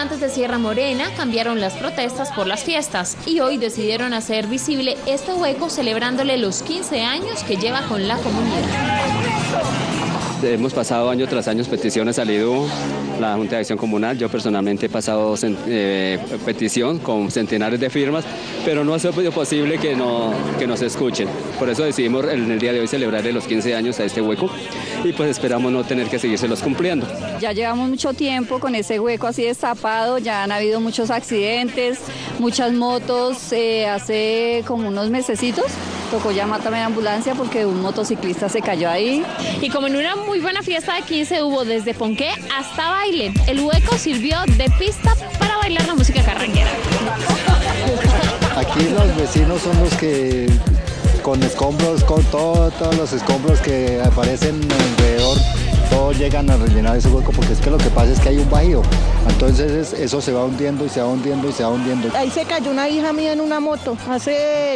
habitantes de Sierra Morena cambiaron las protestas por las fiestas y hoy decidieron hacer visible este hueco celebrándole los 15 años que lleva con la comunidad. Hemos pasado año tras año peticiones al IDU, la Junta de Acción Comunal. Yo personalmente he pasado petición con centenares de firmas, pero no ha sido posible que nos escuchen. Por eso decidimos en el día de hoy celebrarle los 15 años a este hueco y pues esperamos no tener que seguírselos cumpliendo. Ya llevamos mucho tiempo con ese hueco así destapado, ya han habido muchos accidentes, muchas motos. Hace como unos mesecitos tocó llamar también a ambulancia porque un motociclista se cayó ahí. Y como en una muy buena fiesta de 15 hubo desde ponqué hasta baile, el hueco sirvió de pista para bailar la música carranguera. Aquí los vecinos son los que con escombros, con todos los escombros que aparecen alrededor, todos llegan a rellenar ese hueco porque es que lo que pasa es que hay un bajío, entonces eso se va hundiendo y se va hundiendo y se va hundiendo. Ahí se cayó una hija mía en una moto, hace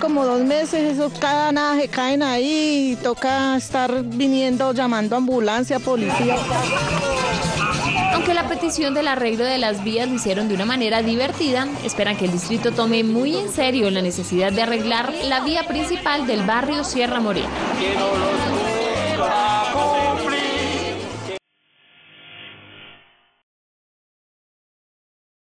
como 2 meses, eso cada nada se caen ahí y toca estar viniendo, llamando a ambulancia, policía. Aunque la petición del arreglo de las vías lo hicieron de una manera divertida, esperan que el distrito tome muy en serio la necesidad de arreglar la vía principal del barrio Sierra Morena.